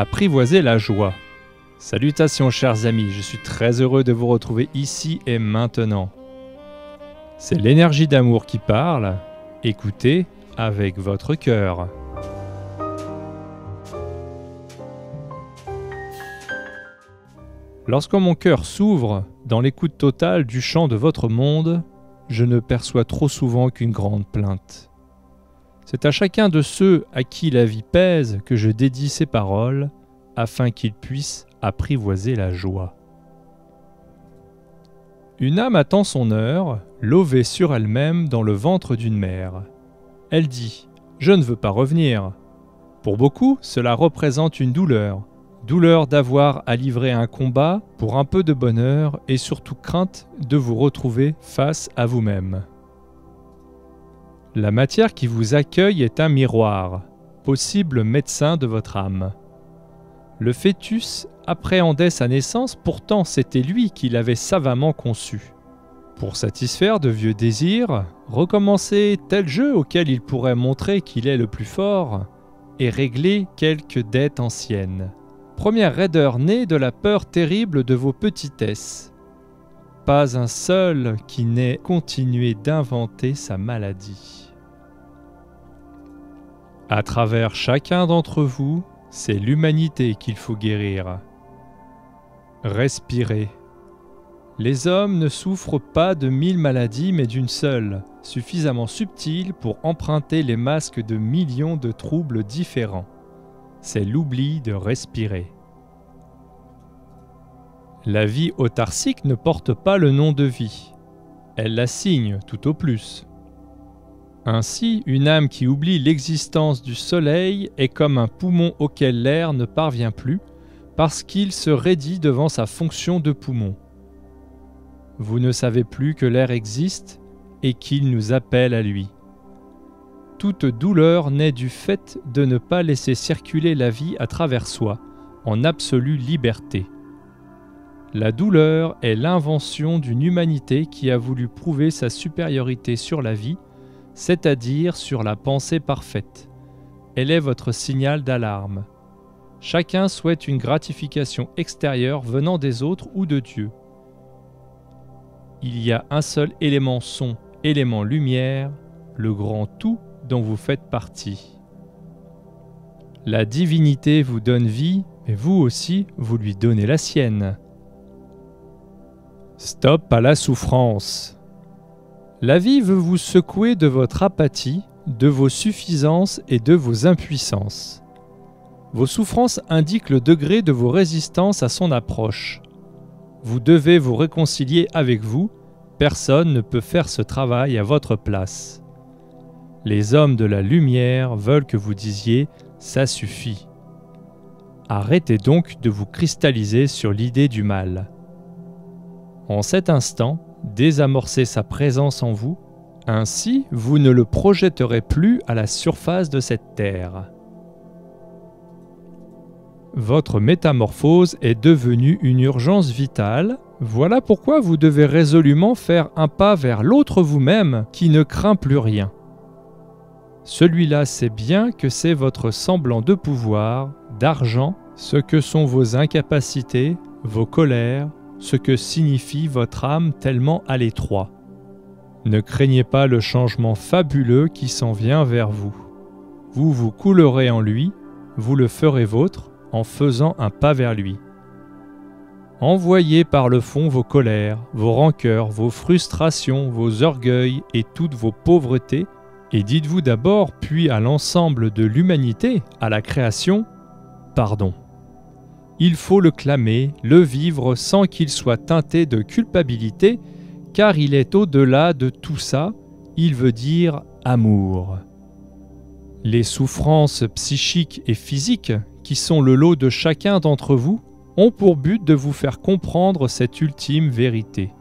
Apprivoiser la joie. Salutations chers amis, je suis très heureux de vous retrouver ici et maintenant. C'est l'énergie d'amour qui parle, écoutez avec votre cœur. Lorsque mon cœur s'ouvre dans l'écoute totale du chant de votre monde, je ne perçois trop souvent qu'une grande plainte. C'est à chacun de ceux à qui la vie pèse que je dédie ces paroles, afin qu'ils puissent apprivoiser la joie. Une âme attend son heure, lovée sur elle-même dans le ventre d'une mère. Elle dit « Je ne veux pas revenir ». Pour beaucoup, cela représente une douleur. Douleur d'avoir à livrer un combat pour un peu de bonheur et surtout crainte de vous retrouver face à vous-même. La matière qui vous accueille est un miroir, possible médecin de votre âme. Le fœtus appréhendait sa naissance, pourtant c'était lui qui l'avait savamment conçu. Pour satisfaire de vieux désirs, recommencer tel jeu auquel il pourrait montrer qu'il est le plus fort et régler quelques dettes anciennes. Première raideur née de la peur terrible de vos petitesses. Pas un seul qui n'ait continué d'inventer sa maladie. À travers chacun d'entre vous, c'est l'humanité qu'il faut guérir. Respirez. Les hommes ne souffrent pas de 1000 maladies mais d'une seule, suffisamment subtile pour emprunter les masques de millions de troubles différents. C'est l'oubli de respirer. La vie autarcique ne porte pas le nom de vie. Elle l'assigne tout au plus. Ainsi, une âme qui oublie l'existence du soleil est comme un poumon auquel l'air ne parvient plus parce qu'il se raidit devant sa fonction de poumon. Vous ne savez plus que l'air existe et qu'il nous appelle à lui. Toute douleur naît du fait de ne pas laisser circuler la vie à travers soi, en absolue liberté. La douleur est l'invention d'une humanité qui a voulu prouver sa supériorité sur la vie, c'est-à-dire sur la pensée parfaite. Elle est votre signal d'alarme. Chacun souhaite une gratification extérieure venant des autres ou de Dieu. Il y a un seul élément son, élément lumière, le grand tout, dont vous faites partie. La divinité vous donne vie, mais vous aussi, vous lui donnez la sienne. Stop à la souffrance. La vie veut vous secouer de votre apathie, de vos suffisances et de vos impuissances. Vos souffrances indiquent le degré de vos résistances à son approche. Vous devez vous réconcilier avec vous, personne ne peut faire ce travail à votre place. Les hommes de la lumière veulent que vous disiez « ça suffit ». Arrêtez donc de vous cristalliser sur l'idée du mal. En cet instant, désamorcez sa présence en vous, ainsi vous ne le projetterez plus à la surface de cette terre. Votre métamorphose est devenue une urgence vitale, voilà pourquoi vous devez résolument faire un pas vers l'autre vous-même qui ne craint plus rien. Celui-là sait bien que c'est votre semblant de pouvoir, d'argent, ce que sont vos incapacités, vos colères, ce que signifie votre âme tellement à l'étroit. Ne craignez pas le changement fabuleux qui s'en vient vers vous. Vous vous coulerez en lui, vous le ferez vôtre en faisant un pas vers lui. Envoyez par le fond vos colères, vos rancœurs, vos frustrations, vos orgueils et toutes vos pauvretés, et dites-vous d'abord, puis à l'ensemble de l'humanité, à la création, pardon. Il faut le clamer, le vivre sans qu'il soit teinté de culpabilité, car il est au-delà de tout ça, il veut dire amour. Les souffrances psychiques et physiques, qui sont le lot de chacun d'entre vous, ont pour but de vous faire comprendre cette ultime vérité.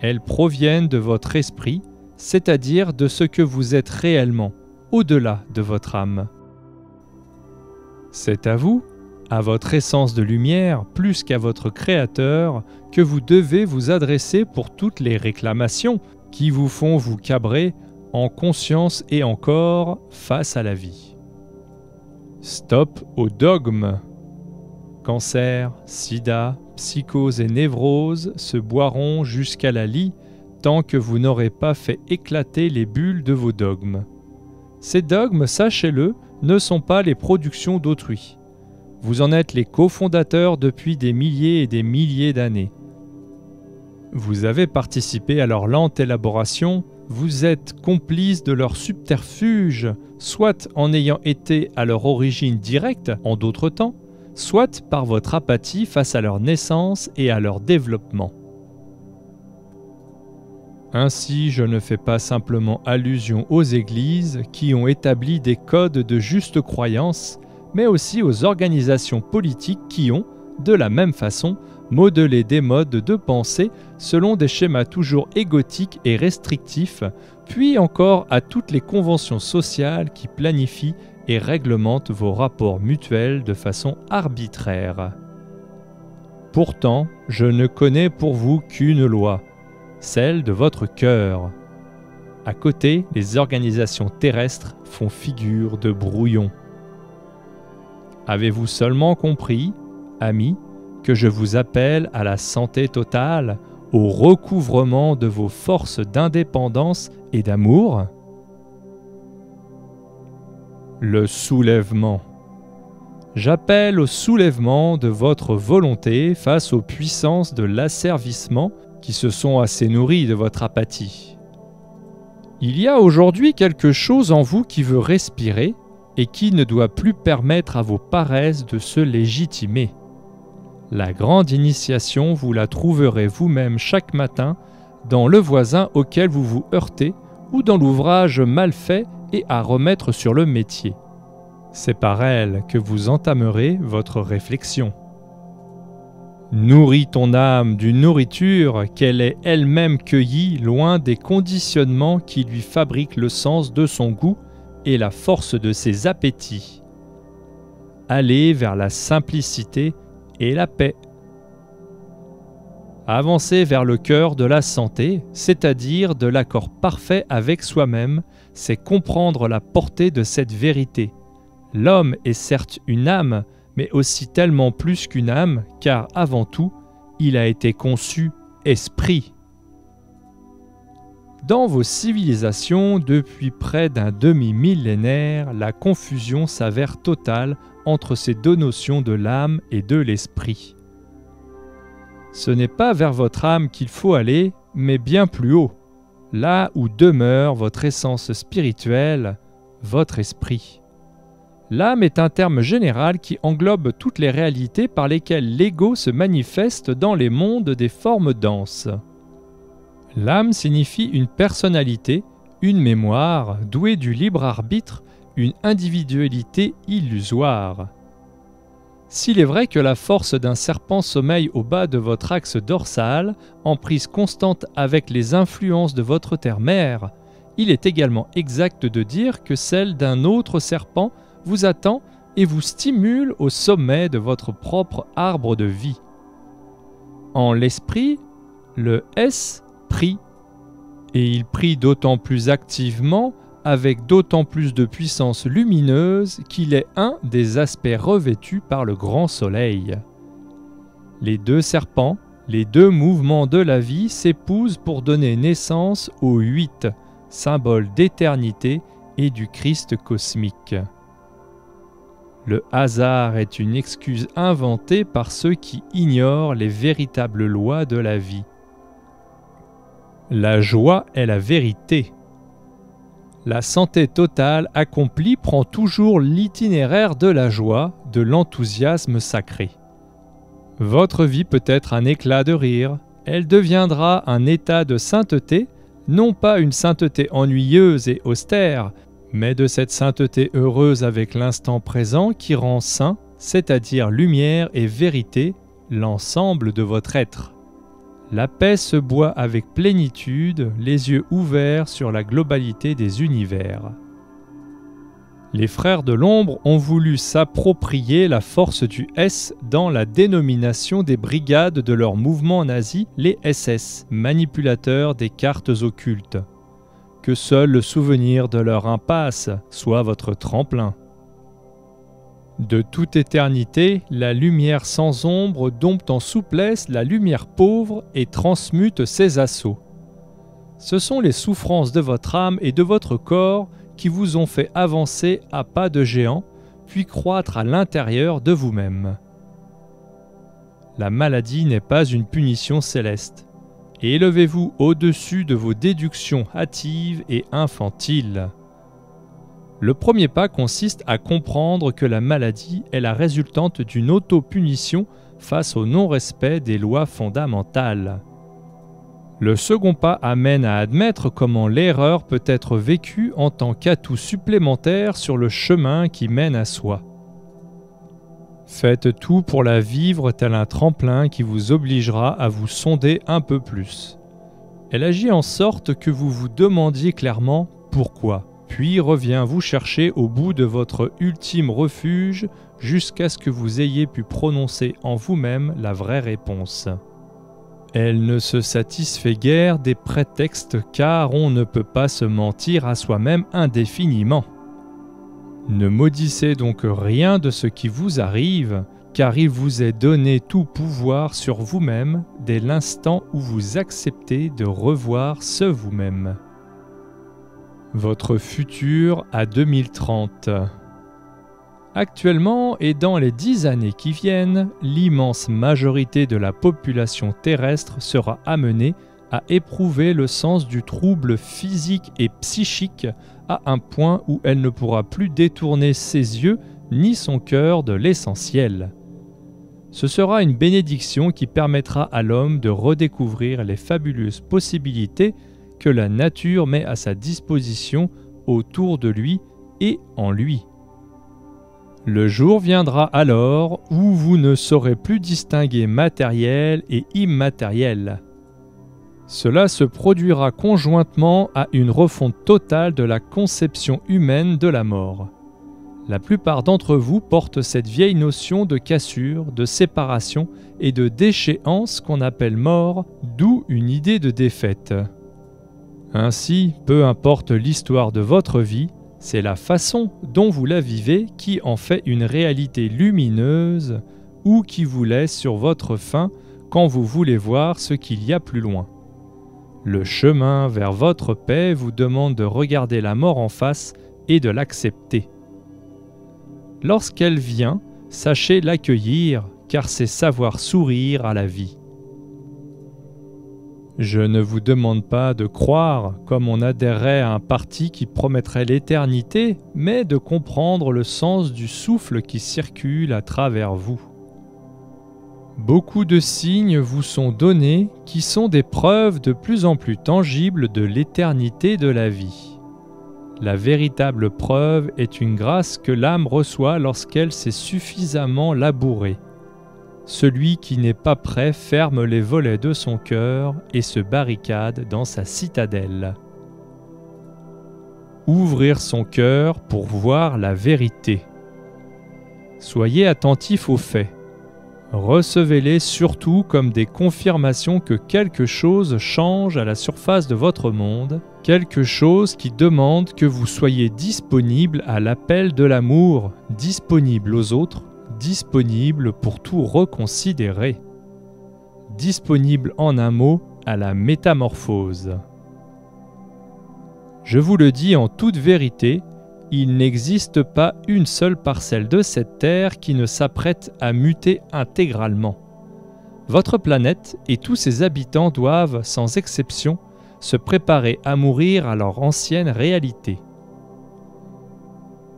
Elles proviennent de votre esprit, c'est-à-dire de ce que vous êtes réellement, au-delà de votre âme. C'est à vous, à votre essence de lumière, plus qu'à votre Créateur, que vous devez vous adresser pour toutes les réclamations qui vous font vous cabrer en conscience et en corps face à la vie. Stop au dogme, Cancer, sida, psychose et névrose se boiront jusqu'à la lie tant que vous n'aurez pas fait éclater les bulles de vos dogmes. Ces dogmes, sachez-le, ne sont pas les productions d'autrui. Vous en êtes les cofondateurs depuis des milliers et des milliers d'années. Vous avez participé à leur lente élaboration, vous êtes complice de leur subterfuge, soit en ayant été à leur origine directe en d'autres temps, soit par votre apathie face à leur naissance et à leur développement. Ainsi, je ne fais pas simplement allusion aux églises qui ont établi des codes de juste croyance, mais aussi aux organisations politiques qui ont, de la même façon, modeler des modes de pensée selon des schémas toujours égotiques et restrictifs, puis encore à toutes les conventions sociales qui planifient et réglementent vos rapports mutuels de façon arbitraire. Pourtant, je ne connais pour vous qu'une loi, celle de votre cœur. À côté, les organisations terrestres font figure de brouillon. Avez-vous seulement compris, amis, que je vous appelle à la santé totale, au recouvrement de vos forces d'indépendance et d'amour? Le soulèvement. J'appelle au soulèvement de votre volonté face aux puissances de l'asservissement qui se sont assez nourries de votre apathie. Il y a aujourd'hui quelque chose en vous qui veut respirer et qui ne doit plus permettre à vos paresses de se légitimer. La grande initiation, vous la trouverez vous-même chaque matin dans le voisin auquel vous vous heurtez ou dans l'ouvrage mal fait et à remettre sur le métier. C'est par elle que vous entamerez votre réflexion. Nourris ton âme d'une nourriture qu'elle est elle-même cueillie loin des conditionnements qui lui fabriquent le sens de son goût et la force de ses appétits. Allez vers la simplicité et la paix. Avancer vers le cœur de la santé, c'est-à-dire de l'accord parfait avec soi-même, c'est comprendre la portée de cette vérité. L'homme est certes une âme, mais aussi tellement plus qu'une âme, car avant tout, il a été conçu esprit. Dans vos civilisations, depuis près d'un demi-millénaire, la confusion s'avère totale entre ces deux notions de l'âme et de l'esprit. Ce n'est pas vers votre âme qu'il faut aller, mais bien plus haut, là où demeure votre essence spirituelle, votre esprit. L'âme est un terme général qui englobe toutes les réalités par lesquelles l'ego se manifeste dans les mondes des formes denses. L'âme signifie une personnalité, une mémoire, douée du libre arbitre, une individualité illusoire. S'il est vrai que la force d'un serpent sommeille au bas de votre axe dorsal, en prise constante avec les influences de votre terre-mère, il est également exact de dire que celle d'un autre serpent vous attend et vous stimule au sommet de votre propre arbre de vie. En l'esprit, le S prie, et il prie d'autant plus activement avec d'autant plus de puissance lumineuse qu'il est un des aspects revêtus par le grand soleil. Les deux serpents, les deux mouvements de la vie s'épousent pour donner naissance aux 8, symbole d'éternité et du Christ cosmique. Le hasard est une excuse inventée par ceux qui ignorent les véritables lois de la vie. La joie est la vérité. La santé totale accomplie prend toujours l'itinéraire de la joie, de l'enthousiasme sacré. Votre vie peut être un éclat de rire, elle deviendra un état de sainteté, non pas une sainteté ennuyeuse et austère, mais de cette sainteté heureuse avec l'instant présent qui rend saint, c'est-à-dire lumière et vérité, l'ensemble de votre être. La paix se boit avec plénitude, les yeux ouverts sur la globalité des univers. Les frères de l'ombre ont voulu s'approprier la force du S dans la dénomination des brigades de leur mouvement nazi, les SS, manipulateurs des cartes occultes. Que seul le souvenir de leur impasse soit votre tremplin. De toute éternité, la lumière sans ombre dompte en souplesse la lumière pauvre et transmute ses assauts. Ce sont les souffrances de votre âme et de votre corps qui vous ont fait avancer à pas de géant, puis croître à l'intérieur de vous-même. La maladie n'est pas une punition céleste. Élevez-vous au-dessus de vos déductions hâtives et infantiles. Le premier pas consiste à comprendre que la maladie est la résultante d'une auto-punition face au non-respect des lois fondamentales. Le second pas amène à admettre comment l'erreur peut être vécue en tant qu'atout supplémentaire sur le chemin qui mène à soi. Faites tout pour la vivre tel un tremplin qui vous obligera à vous sonder un peu plus. Elle agit en sorte que vous vous demandiez clairement pourquoi, puis revient vous chercher au bout de votre ultime refuge jusqu'à ce que vous ayez pu prononcer en vous-même la vraie réponse. Elle ne se satisfait guère des prétextes car on ne peut pas se mentir à soi-même indéfiniment. Ne maudissez donc rien de ce qui vous arrive car il vous est donné tout pouvoir sur vous-même dès l'instant où vous acceptez de revoir ce vous-même. Votre futur à 2030. Actuellement et dans les 10 années qui viennent, l'immense majorité de la population terrestre sera amenée à éprouver le sens du trouble physique et psychique à un point où elle ne pourra plus détourner ses yeux ni son cœur de l'essentiel. Ce sera une bénédiction qui permettra à l'homme de redécouvrir les fabuleuses possibilités que la nature met à sa disposition autour de lui et en lui. Le jour viendra alors où vous ne saurez plus distinguer matériel et immatériel. Cela se produira conjointement à une refonte totale de la conception humaine de la mort. La plupart d'entre vous portent cette vieille notion de cassure, de séparation et de déchéance qu'on appelle mort, d'où une idée de défaite. Ainsi, peu importe l'histoire de votre vie, c'est la façon dont vous la vivez qui en fait une réalité lumineuse ou qui vous laisse sur votre faim quand vous voulez voir ce qu'il y a plus loin. Le chemin vers votre paix vous demande de regarder la mort en face et de l'accepter. Lorsqu'elle vient, sachez l'accueillir car c'est savoir sourire à la vie. Je ne vous demande pas de croire comme on adhérait à un parti qui promettrait l'éternité, mais de comprendre le sens du souffle qui circule à travers vous. Beaucoup de signes vous sont donnés qui sont des preuves de plus en plus tangibles de l'éternité de la vie. La véritable preuve est une grâce que l'âme reçoit lorsqu'elle s'est suffisamment labourée. Celui qui n'est pas prêt ferme les volets de son cœur et se barricade dans sa citadelle. Ouvrir son cœur pour voir la vérité. Soyez attentifs aux faits. Recevez-les surtout comme des confirmations que quelque chose change à la surface de votre monde, quelque chose qui demande que vous soyez disponible à l'appel de l'amour, disponible aux autres, disponible pour tout reconsidérer, disponible en un mot à la métamorphose. Je vous le dis en toute vérité, il n'existe pas une seule parcelle de cette terre qui ne s'apprête à muter intégralement. Votre planète et tous ses habitants doivent, sans exception, se préparer à mourir à leur ancienne réalité.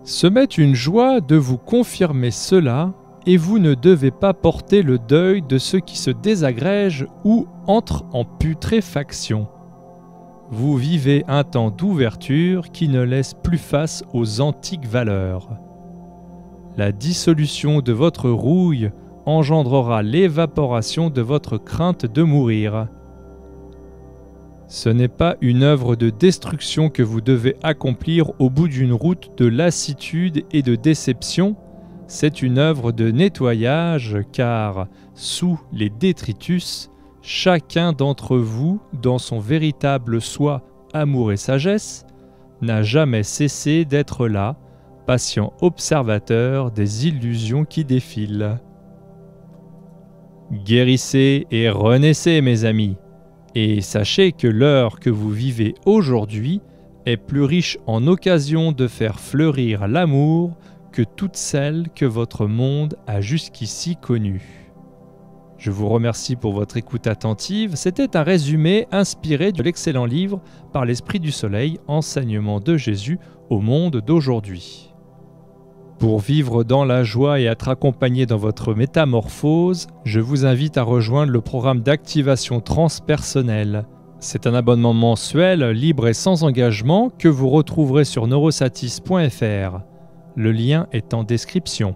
Se met une joie de vous confirmer cela et vous ne devez pas porter le deuil de ceux qui se désagrègent ou entrent en putréfaction. Vous vivez un temps d'ouverture qui ne laisse plus face aux antiques valeurs. La dissolution de votre rouille engendrera l'évaporation de votre crainte de mourir. Ce n'est pas une œuvre de destruction que vous devez accomplir au bout d'une route de lassitude et de déception, c'est une œuvre de nettoyage car, sous les détritus, chacun d'entre vous, dans son véritable soi, amour et sagesse, n'a jamais cessé d'être là, patient observateur des illusions qui défilent. Guérissez et renaissez, mes amis, et sachez que l'heure que vous vivez aujourd'hui est plus riche en occasions de faire fleurir l'amour que toutes celles que votre monde a jusqu'ici connues. Je vous remercie pour votre écoute attentive. C'était un résumé inspiré de l'excellent livre « Par l'Esprit du Soleil, enseignement de Jésus au monde d'aujourd'hui ». Pour vivre dans la joie et être accompagné dans votre métamorphose, je vous invite à rejoindre le programme d'activation transpersonnelle. C'est un abonnement mensuel, libre et sans engagement, que vous retrouverez sur neurosatis.fr. Le lien est en description.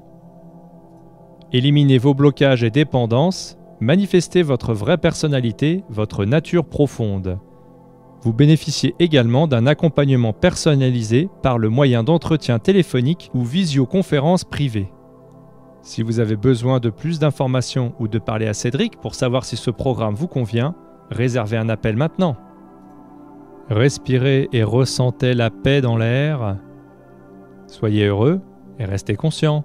Éliminez vos blocages et dépendances, manifestez votre vraie personnalité, votre nature profonde. Vous bénéficiez également d'un accompagnement personnalisé par le moyen d'entretiens téléphoniques ou visioconférences privées. Si vous avez besoin de plus d'informations ou de parler à Cédric pour savoir si ce programme vous convient, réservez un appel maintenant. Respirez et ressentez la paix dans l'air. Soyez heureux et restez conscient.